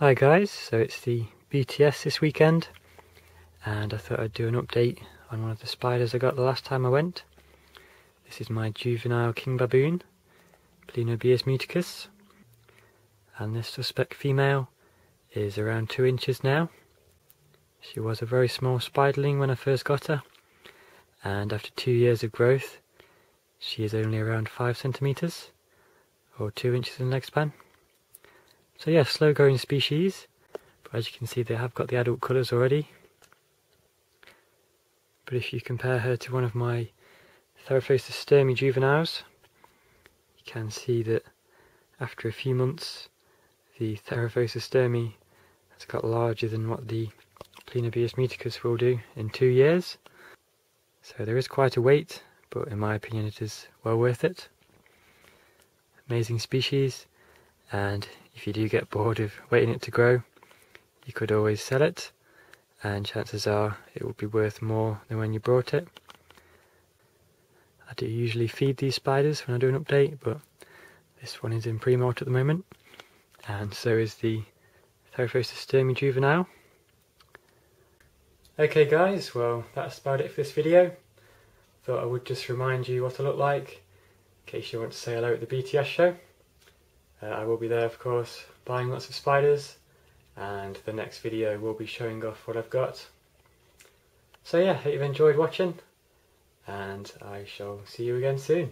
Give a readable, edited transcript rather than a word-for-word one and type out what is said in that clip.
Hi guys, so it's the BTS this weekend and I thought I'd do an update on one of the spiders I got the last time I went. This is my juvenile king baboon, Pelinobius muticus, and this suspect female is around 2 inches now. She was a very small spiderling when I first got her, and after 2 years of growth she is only around 5 centimetres or 2 inches in leg span. So yeah, slow growing species, but as you can see they have got the adult colours already. But if you compare her to one of my Theraphosa stirmi juveniles, you can see that after a few months the Theraphosa stirmi has got larger than what the Pelinobius muticus will do in 2 years. So there is quite a wait, but in my opinion it is well worth it. Amazing species, and if you do get bored of waiting it to grow, you could always sell it, and chances are it will be worth more than when you bought it. I do usually feed these spiders when I do an update, but this one is in pre-molt at the moment, and so is the Theraphosa stirmi juvenile. Okay guys, well that's about it for this video. Thought I would just remind you what I look like, in case you want to say hello at the BTS show. I will be there of course buying lots of spiders, and the next video will be showing off what I've got. So yeah, hope you've enjoyed watching, and I shall see you again soon.